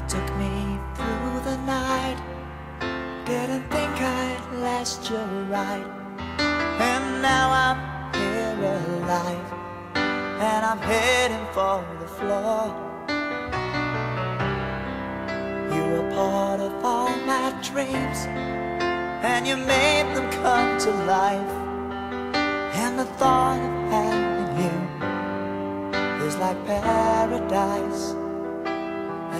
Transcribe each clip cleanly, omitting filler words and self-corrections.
You took me through the night, didn't think I'd last your ride. And now I'm here alive, and I'm heading for the floor. You were part of all my dreams, and you made them come to life. And the thought of having you is like paradise.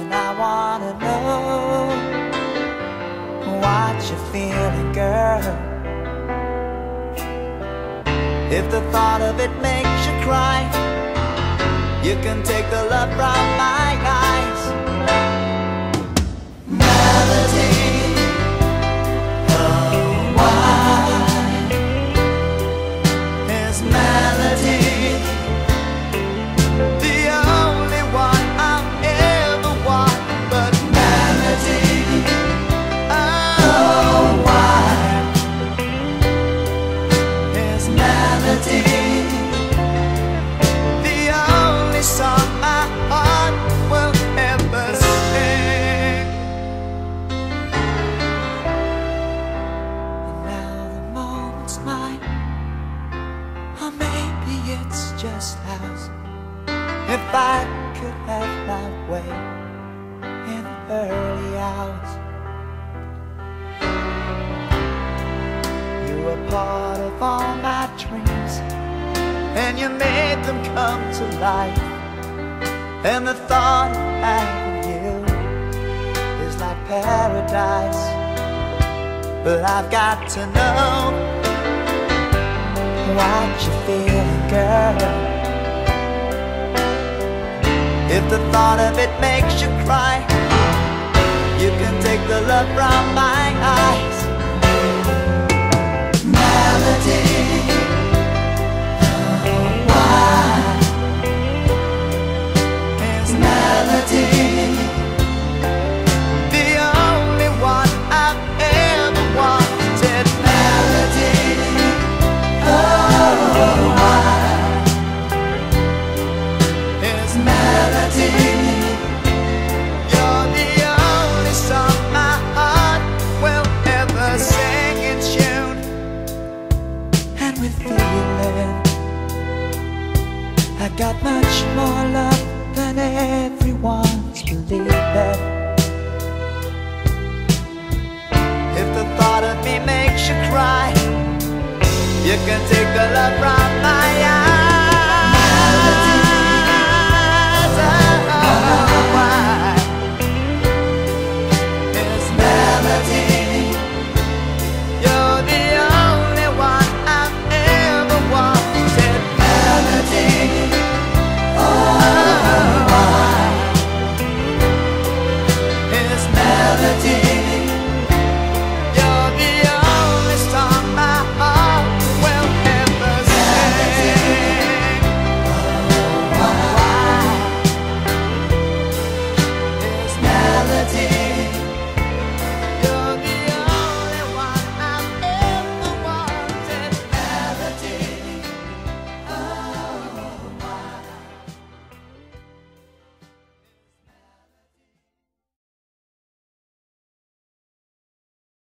And I wanna know what you're feeling, girl. If the thought of it makes you cry, you can take the love from my eyes. Melody, oh why is melody the only one I've ever wanted? But melody, oh why is melody the only song my heart will ever sing? And now the moment's mine, or maybe it's just ours. If I could have my way in the early hours. You were part of all my dreams, and you made them come to life. And the thought of having you is like paradise. But I've got to know what you're feeling, girl. If the thought of it makes you cry, you can take the love from my eyes. Melody, oh why is melody the only one I've ever wanted? Melody, oh why is melody? You're the only song my heart will ever sing in tune and with feeling. I got much more love than everyone's believing. If the thought of me makes you cry, you can take the love from my eyes.